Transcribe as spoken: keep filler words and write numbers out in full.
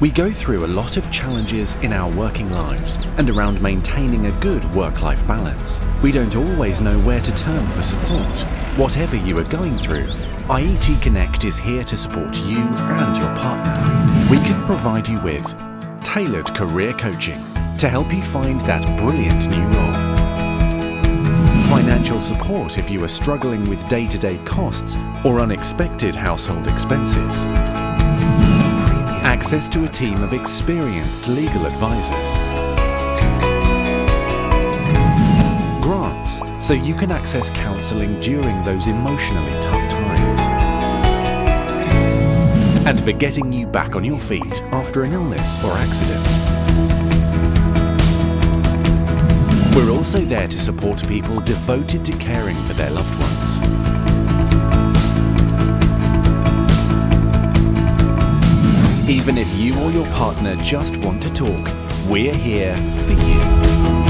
We go through a lot of challenges in our working lives and around maintaining a good work-life balance. We don't always know where to turn for support. Whatever you are going through, I E T Connect is here to support you and your partner. We can provide you with tailored career coaching to help you find that brilliant new role. Financial support if you are struggling with day-to-day costs or unexpected household expenses. Access to a team of experienced legal advisors. Grants, so you can access counselling during those emotionally tough times. And for getting you back on your feet after an illness or accident. We're also there to support people devoted to caring for their loved ones. Even if you or your partner just want to talk, we're here for you.